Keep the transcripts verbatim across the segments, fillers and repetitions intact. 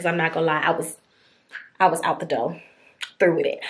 because I'm not gonna lie, I was I was out the door, through with it.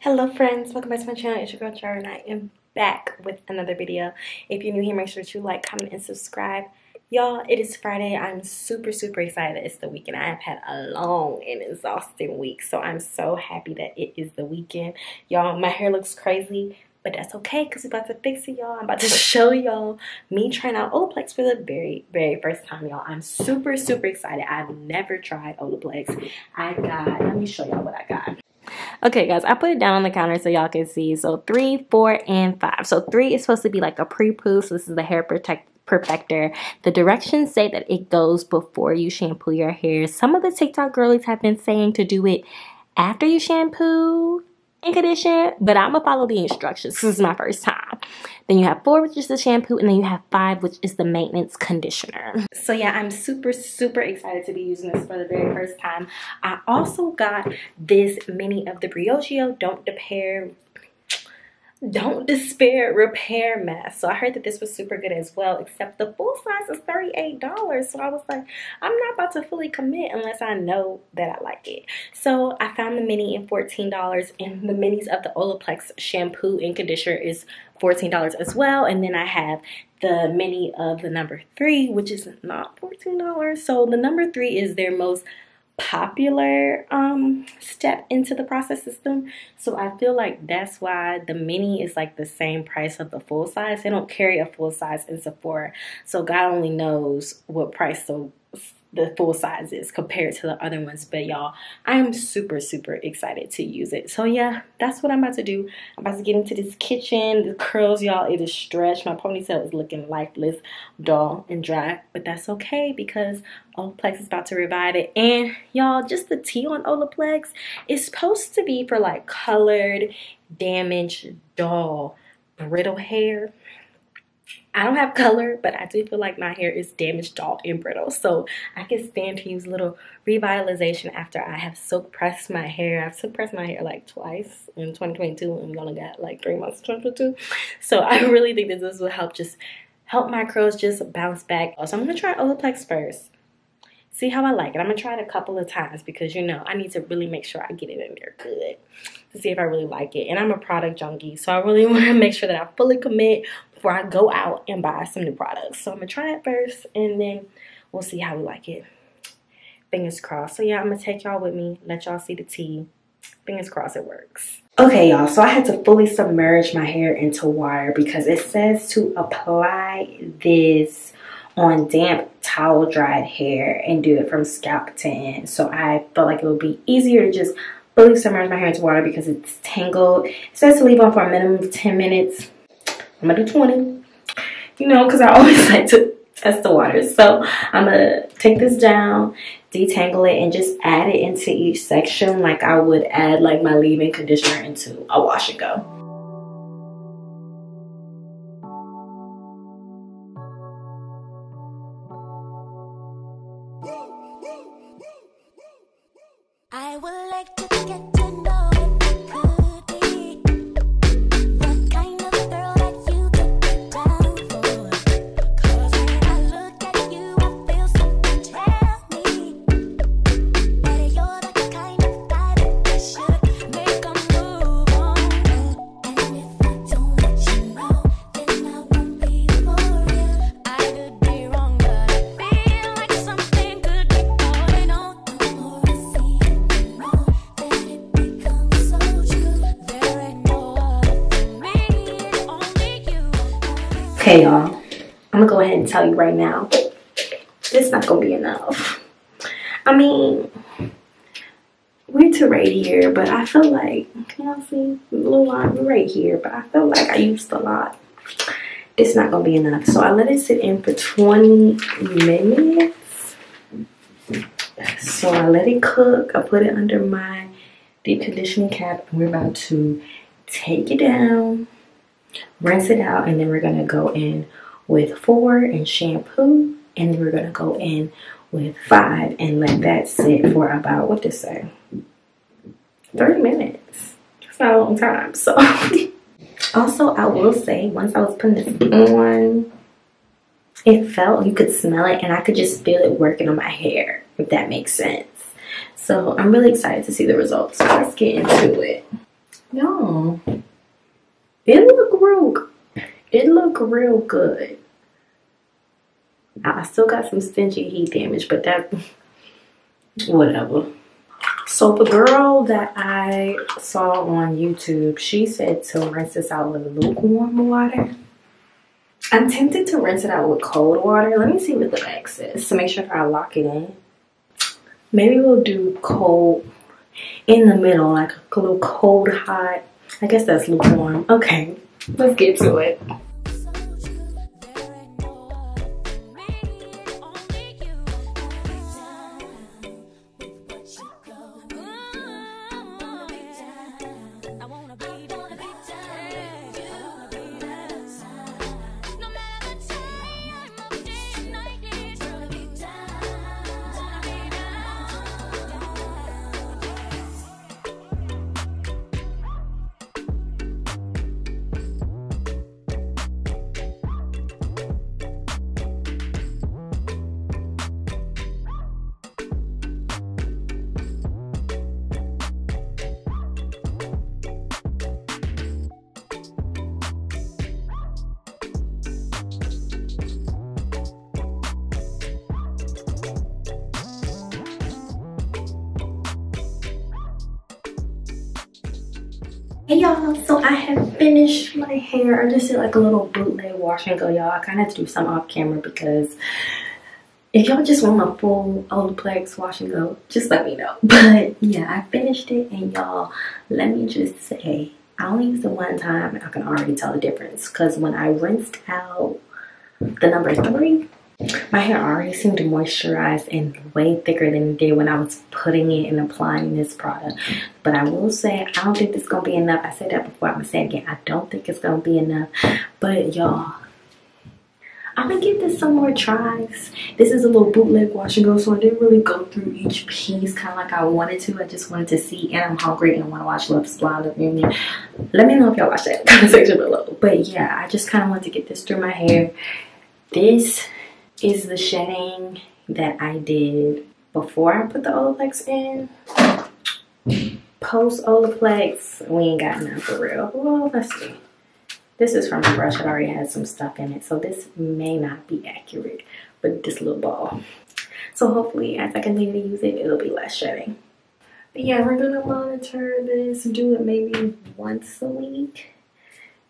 Hello friends, welcome back to my channel. It's your girl Zara and I am back with another video. If you're new here, make sure that you like, comment, and subscribe. Y'all, it is Friday. I'm super, super excited. It's the weekend. I have had a long and exhausting week, so I'm so happy that it is the weekend. Y'all, my hair looks crazy, but that's okay because we're about to fix it, y'all. I'm about to show y'all me trying out Olaplex for the very, very first time, y'all. I'm super, super excited. I've never tried Olaplex. I got, let me show y'all what I got. Okay guys, I put it down on the counter so y'all can see. So three, four, and five. So three is supposed to be like a pre-poo, so this is the hair protect perfector. The directions say that it goes before you shampoo your hair. Some of the TikTok girlies have been saying to do it after you shampoo and condition, but I'm gonna follow the instructions because this is my first time. Then you have four, which is the shampoo, and then you have five, which is the maintenance conditioner. So yeah, I'm super, super excited to be using this for the very first time. I also got this mini of the Briogeo Don't Repair, Don't Despair Repair Mask. So I heard that this was super good as well, except the full size is thirty-eight dollars. So I was like, I'm not about to fully commit unless I know that I like it. So I found the mini in fourteen dollars, and the minis of the Olaplex shampoo and conditioner is fourteen dollars as well. And then I have the mini of the number three, which is not fourteen dollars. So the number three is their most popular um step into the process system, so I feel like that's why the mini is like the same price of the full size. They don't carry a full size in Sephora, so God only knows what price so the full size is compared to the other ones. But y'all, I am super, super excited to use it. So yeah, that's what I'm about to do. I'm about to get into this kitchen. The curls, y'all, it is stretched. My ponytail is looking lifeless, dull, and dry, but that's okay because Olaplex is about to revive it. And y'all, just the tea on Olaplex is supposed to be for like colored, damaged, dull, brittle hair. I don't have color, but I do feel like my hair is damaged, dull, and brittle. So I can stand to use a little revitalization after I have silk pressed my hair. I've silk pressed my hair like twice in twenty twenty-two, and we only got like three months in twenty twenty-two. So I really think that this will help just help my curls just bounce back. So I'm going to try Olaplex first. See how I like it. I'm going to try it a couple of times because, you know, I need to really make sure I get it in there good to see if I really like it. And I'm a product junkie, so I really want to make sure that I fully commit before I go out and buy some new products. So I'm going to try it first, and then we'll see how we like it. Fingers crossed. So yeah, I'm going to take y'all with me, let y'all see the tea. Fingers crossed it works. Okay, y'all, so I had to fully submerge my hair into water because it says to apply this on damp towel dried hair and do it from scalp to end. So I felt like it would be easier to just fully submerge my hair into water because it's tangled. It says to leave on for a minimum of ten minutes. I'm gonna do twenty, you know, because I always like to test the water. So I'm gonna take this down, detangle it, and just add it into each section like I would add like my leave-in conditioner into a wash and go. Hey y'all, I'm gonna go ahead and tell you right now, it's not gonna be enough. I mean, we're to right here, but I feel like, can y'all see a little line? We're right here, but I feel like I used a lot. It's not gonna be enough. So I let it sit in for twenty minutes. So I let it cook. I put it under my deep conditioning cap, and we're about to take it down, rinse it out, and then we're gonna go in with four and shampoo, and then we're gonna go in with five and let that sit for about, what to say, thirty minutes. That's not a long time. So also I will say, once I was putting this on, it felt, you could smell it and I could just feel it working on my hair, if that makes sense. So I'm really excited to see the results. So let's get into it. Y'all, it look real, it look real good. I still got some stingy heat damage, but that, whatever. So the girl that I saw on YouTube, she said to rinse this out with lukewarm water. I'm tempted to rinse it out with cold water. Let me see what the bag says to make sure I lock it in. Maybe we'll do cold in the middle, like a little cold hot. I guess that's lukewarm. Okay, let's get to it. Hey y'all, so I have finished my hair. I just did like a little bootleg wash and go, y'all. I kind of do some off camera because if y'all just want my full Olaplex wash and go, just let me know. But yeah, I finished it and y'all, let me just say, I only used it one time and I can already tell the difference because when I rinsed out the number three, my hair already seemed to moisturize and way thicker than it did when I was putting it and applying this product. But I will say, I don't think this is going to be enough. I said that before, I'm going to say it again. I don't think it's going to be enough. But y'all, I'm going to give this some more tries. This is a little bootleg wash and go, so I didn't really go through each piece kind of like I wanted to. I just wanted to see, and I'm hungry and want to watch Love is Blind. Let me know if y'all watch that comment section below. But yeah, I just kind of wanted to get this through my hair. This is the shedding that I did before I put the Olaplex in. Post Olaplex, we ain't got none for real. Well, let's see. This is from a brush that already had some stuff in it, so this may not be accurate, but this little ball. So hopefully as I continue to use it, it'll be less shedding. But yeah, we're gonna monitor this, do it maybe once a week.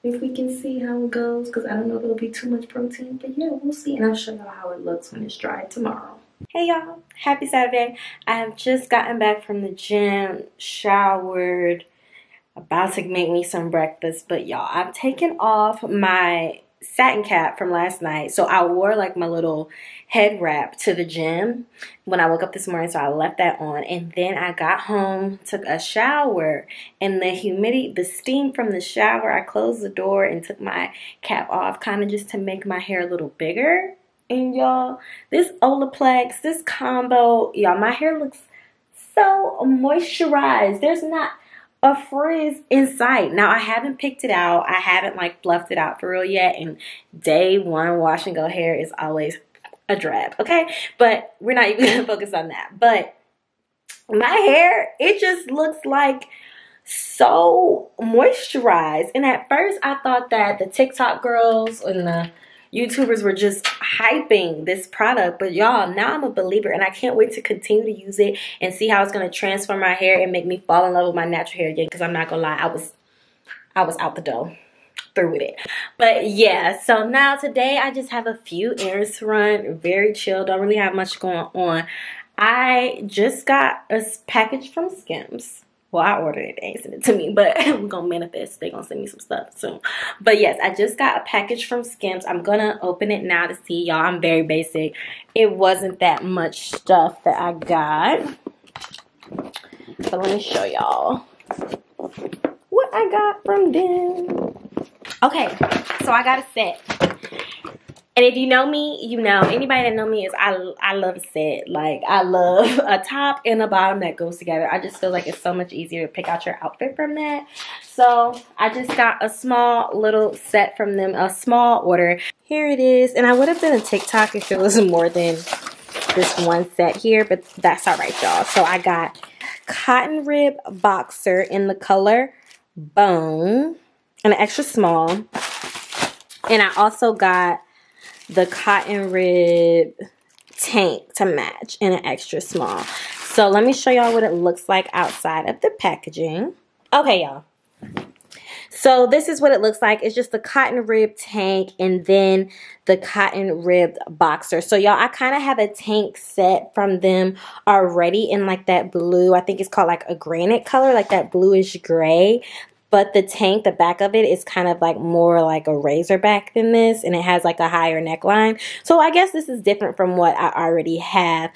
If we can see how it goes, because I don't know if it'll be too much protein, but yeah, we'll see. And I'll show y'all how it looks when it's dry tomorrow. Hey y'all, happy Saturday. I have just gotten back from the gym, showered, about to make me some breakfast. But y'all, I've taken off my satin cap from last night. So I wore like my little head wrap to the gym when I woke up this morning. So I left that on, and then I got home, took a shower, and the humidity, the steam from the shower, I closed the door and took my cap off kind of just to make my hair a little bigger. And y'all, this Olaplex, this combo, y'all, my hair looks so moisturized. There's not a frizz in sight. Now I haven't picked it out. I haven't like fluffed it out for real yet. And day one wash and go hair is always a drab. Okay. But we're not even gonna focus on that. But my hair, it just looks like so moisturized. And at first I thought that the TikTok girls and the YouTubers were just hyping this product, but y'all, now I'm a believer and I can't wait to continue to use it and see how it's going to transform my hair and make me fall in love with my natural hair again, because I'm not gonna lie, I was I was out the door through with it. But yeah, so now today I just have a few errands to run, very chill, don't really have much going on. I just got a package from Skims. Well, I ordered it, they ain't sent it to me, but I'm gonna manifest. They're gonna send me some stuff soon. But yes, I just got a package from Skims. I'm gonna open it now to see, y'all. I'm very basic. It wasn't that much stuff that I got. But let me show y'all what I got from them. Okay, so I got a set. And if you know me, you know, anybody that know me is I I love a set. Like, I love a top and a bottom that goes together. I just feel like it's so much easier to pick out your outfit from that. So I just got a small little set from them, a small order. Here it is. And I would have done a TikTok if it was more than this one set here, but that's all right, y'all. So I got cotton rib boxer in the color bone, an extra small. And I also got the cotton rib tank to match in an extra small. So let me show y'all what it looks like outside of the packaging. Okay, y'all. So this is what it looks like. It's just the cotton rib tank and then the cotton ribbed boxer. So y'all, I kind of have a tank set from them already in like that blue. I think it's called like a granite color, like that bluish gray. But the tank, the back of it is kind of like more like a razorback than this. And it has like a higher neckline. So I guess this is different from what I already have.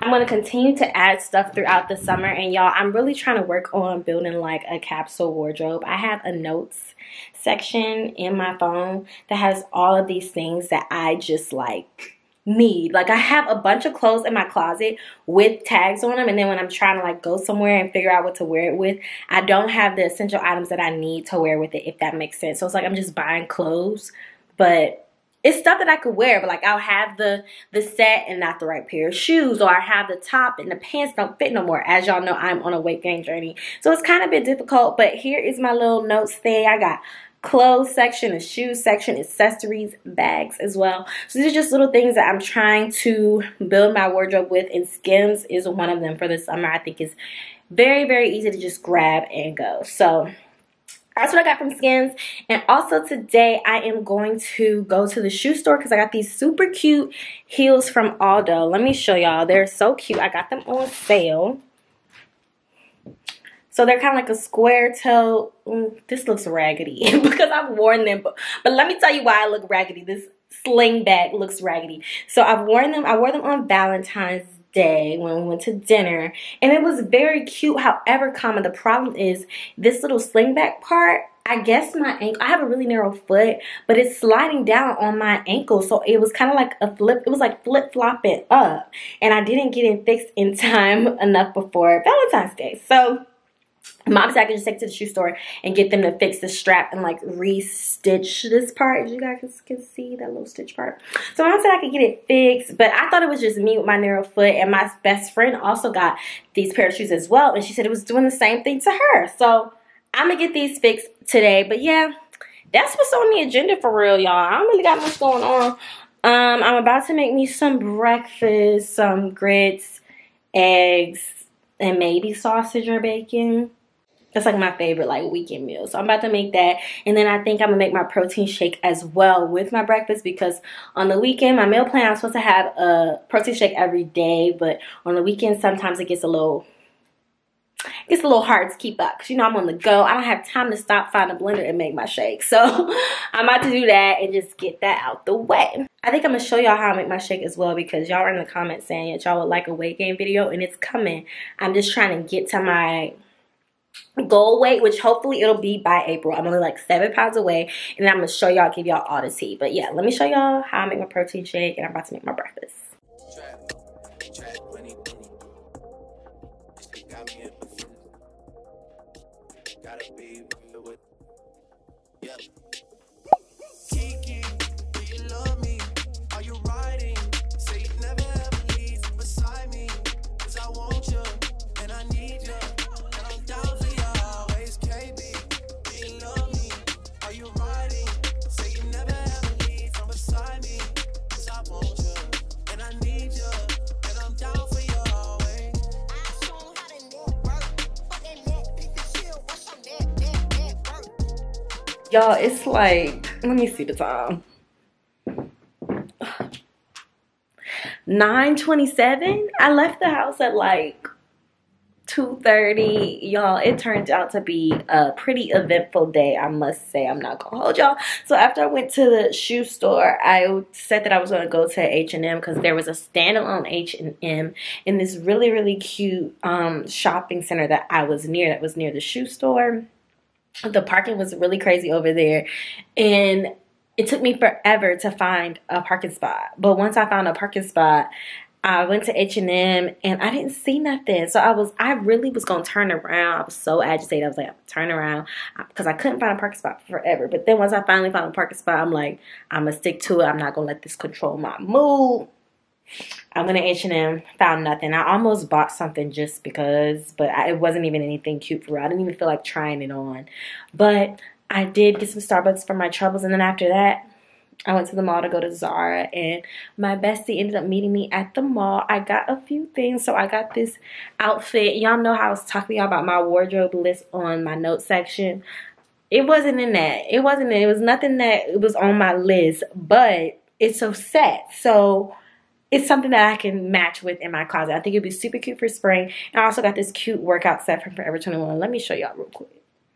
I'm going to continue to add stuff throughout the summer. And y'all, I'm really trying to work on building like a capsule wardrobe. I have a notes section in my phone that has all of these things that I just like need. Like, I have a bunch of clothes in my closet with tags on them, and then when I'm trying to like go somewhere and figure out what to wear it with, I don't have the essential items that I need to wear with it, if that makes sense. So it's like I'm just buying clothes, but it's stuff that I could wear, but like I'll have the the set and not the right pair of shoes, or I have the top and the pants don't fit no more. As y'all know, I'm on a weight gain journey, so it's kind of been difficult. But here is my little notes thing. I got clothes section, a shoes section, accessories, bags as well. So these are just little things that I'm trying to build my wardrobe with, and Skims is one of them for the summer. I think it's very, very easy to just grab and go. So that's what I got from Skims. And also today I am going to go to the shoe store because I got these super cute heels from Aldo. Let me show y'all. They're so cute. I got them on sale. So they're kind of like a square toe. Mm, this looks raggedy because I've worn them. But, but let me tell you why I look raggedy. This sling bag looks raggedy. So I've worn them. I wore them on Valentine's Day when we went to dinner. And it was very cute. However, common, the problem is this little sling bag part. I guess my ankle, I have a really narrow foot, but it's sliding down on my ankle. So it was kind of like a flip, it was like flip-flopping up. And I didn't get it fixed in time enough before Valentine's Day. So mom said I could just take it to the shoe store and get them to fix the strap and like re-stitch this part. You guys can see that little stitch part. So mom said I could get it fixed, but I thought it was just me with my narrow foot. And my best friend also got these pair of shoes as well, and she said it was doing the same thing to her. So I'm gonna get these fixed today. But yeah, that's what's on the agenda for real, y'all. I don't really got much going on. Um, I'm about to make me some breakfast, some grits, eggs, and maybe sausage or bacon. That's like my favorite like weekend meal. So I'm about to make that. And then I think I'm going to make my protein shake as well with my breakfast, because on the weekend, my meal plan, I'm supposed to have a protein shake every day. But on the weekend, sometimes it gets a little, it gets a little hard to keep up. Because, you know, I'm on the go. I don't have time to stop, find a blender, and make my shake. So I'm about to do that and just get that out the way. I think I'm going to show y'all how I make my shake as well, because y'all are in the comments saying that y'all would like a weight gain video. And it's coming. I'm just trying to get to my goal weight, which hopefully it'll be by April. I'm only like seven pounds away, and I'm gonna show y'all, give y'all all the tea. But yeah, let me show y'all how I make my protein shake, and I'm about to make my breakfast. Y'all, it's like, let me see the time. nine twenty-seven? I left the house at like two thirty. Y'all, it turned out to be a pretty eventful day, I must say. I'm not gonna hold y'all. So after I went to the shoe store, I said that I was gonna go to H and M because there was a standalone H and M in this really, really cute um, shopping center that I was near, that was near the shoe store. The parking was really crazy over there, and it took me forever to find a parking spot. But once I found a parking spot, I went to H and M and I didn't see nothing. So I was, I really was going to turn around. I was so agitated. I was like, I'm turn around because I couldn't find a parking spot forever. But then once I finally found a parking spot, I'm like, I'm going to stick to it. I'm not going to let this control my mood. I went to H and M, found nothing. I almost bought something just because, but I, it wasn't even anything cute for real. I didn't even feel like trying it on. But I did get some Starbucks for my troubles. And then after that, I went to the mall to go to Zara, and my bestie ended up meeting me at the mall. I got a few things. So I got this outfit. Y'all know how I was talking about my wardrobe list on my notes section. It wasn't in that. It wasn't in it. It was nothing that it was on my list, but it's a set. So it's something that I can match with in my closet. I think it'd be super cute for spring. And I also got this cute workout set from Forever twenty-one. Let me show y'all real quick.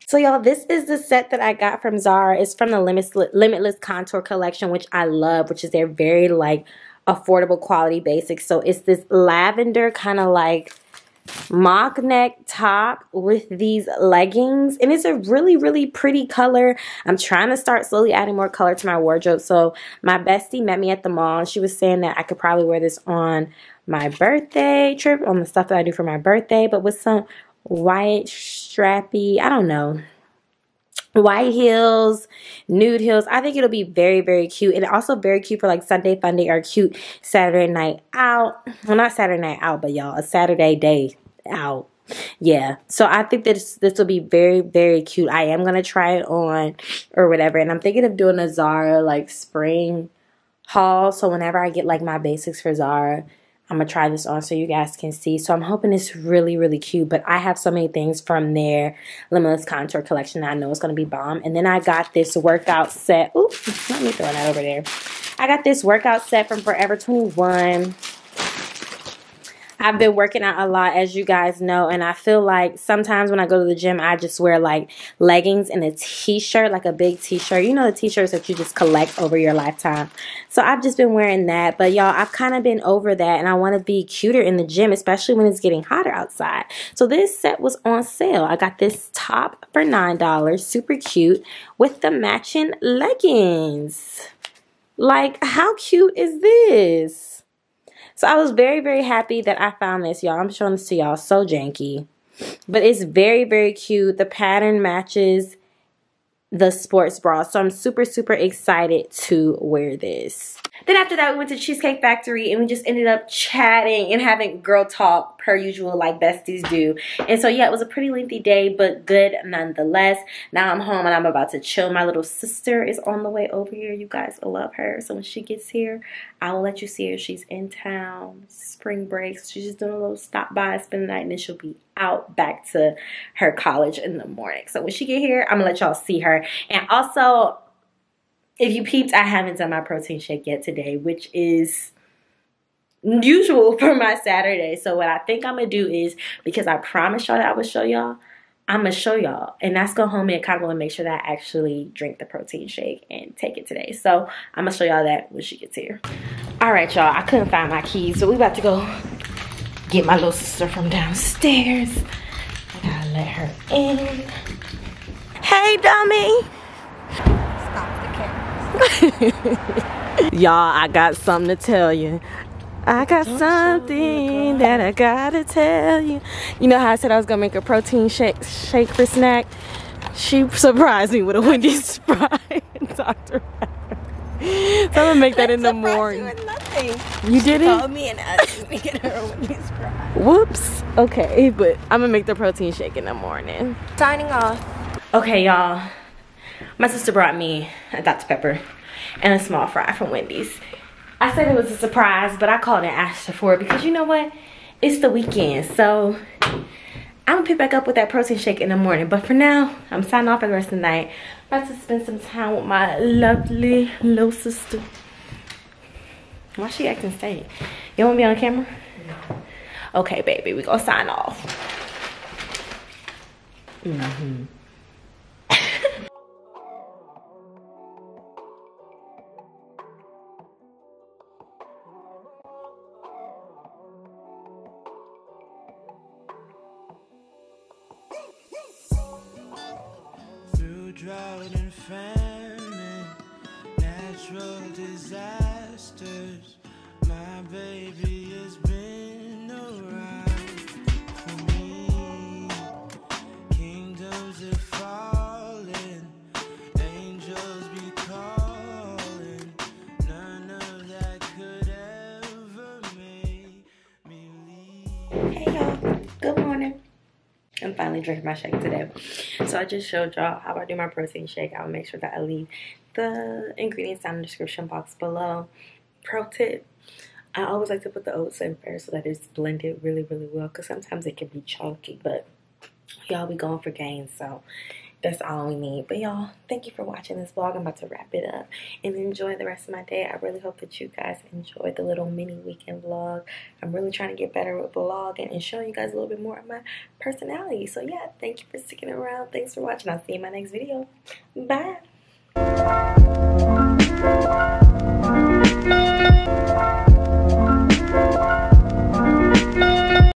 So y'all, this is the set that I got from Zara. It's from the Limitless Contour Collection, which I love, which is their very like affordable quality basics. So it's this lavender kind of like mock neck top with these leggings. And it's a really, really pretty color. I'm trying to start slowly adding more color to my wardrobe. So my bestie met me at the mall, and she was saying that I could probably wear this on my birthday trip, on the stuff that I do for my birthday, but with some white strappy, I don't know, white heels, nude heels. I think it'll be very, very cute, and also very cute for like Sunday fun day or cute Saturday night out. Well, not Saturday night out, but y'all, a Saturday day out. Yeah, so I think this this will be very, very cute. I am gonna try it on or whatever, and I'm thinking of doing a Zara like spring haul. So whenever I get like my basics for Zara, I'm going to try this on so you guys can see. So I'm hoping it's really, really cute. But I have so many things from their Limitless Contour Collection that I know it's going to be bomb. And then I got this workout set. Oops, let me throw that over there. I got this workout set from Forever twenty-one. I've been working out a lot, as you guys know, and I feel like sometimes when I go to the gym, I just wear like leggings and a t-shirt, like a big t-shirt. You know, the t-shirts that you just collect over your lifetime. So I've just been wearing that, but y'all, I've kind of been over that, and I want to be cuter in the gym, especially when it's getting hotter outside. So this set was on sale. I got this top for nine dollars, super cute, with the matching leggings. Like, how cute is this? So I was very, very happy that I found this, y'all. I'm showing this to y'all. So janky. But it's very, very cute. The pattern matches the sports bra. So I'm super, super excited to wear this. Then after that, we went to Cheesecake Factory, and we just ended up chatting and having girl talk per usual like besties do. And so, yeah, it was a pretty lengthy day, but good nonetheless. Now I'm home, and I'm about to chill. My little sister is on the way over here. You guys love her. So when she gets here, I will let you see her. She's in town. Spring break. So she's just doing a little stop by, spend the night, and then she'll be out back to her college in the morning. So when she get here, I'm going to let y'all see her. And also, if you peeped, I haven't done my protein shake yet today, which is usual for my Saturday. So what I think I'm going to do is, because I promised y'all that I would show y'all, I'm going to show y'all. And that's going to hold me accountable and make sure that I actually drink the protein shake and take it today. So I'm going to show y'all that when she gets here. All right, y'all. I couldn't find my keys, so we about to go get my little sister from downstairs. I got to let her in. Hey, dummy. Y'all, I got something to tell you. I got something that I gotta tell you. You know how I said I was gonna make a protein shake shake for snack? She surprised me with a Wendy's fry and Doctor Pepper. So I'm gonna make that in the morning. You, nothing. You did it? She called me and asked me to get her a Wendy's fry. Whoops. Okay, but I'm gonna make the protein shake in the morning. Signing off. Okay, y'all. My sister brought me a Doctor Pepper and a small fry from Wendy's. I said it was a surprise, but I called and asked her for it because you know what? It's the weekend, so I'm gonna pick back up with that protein shake in the morning. But for now, I'm signing off for the rest of the night. About to spend some time with my lovely little sister. Why she acting insane? You wanna be on camera? No. Okay, baby, we gonna sign off. Mm-hmm. Drought and famine. natural disasters. My baby has been around for me. Kingdoms have fallen, angels be calling. None of that could ever make me leave. Hey y'all, good morning. I'm finally drinking my shake today. So I just showed y'all how I do my protein shake. I'll make sure that I leave the ingredients down in the description box below. Pro tip, I always like to put the oats in first so that it's blended really, really well, because sometimes it can be chunky, but y'all be going for gains, so that's all we need. But y'all, thank you for watching this vlog. I'm about to wrap it up and enjoy the rest of my day. I really hope that you guys enjoyed the little mini weekend vlog. I'm really trying to get better with vlogging and showing you guys a little bit more of my personality. So yeah, thank you for sticking around. Thanks for watching. I'll see you in my next video. Bye.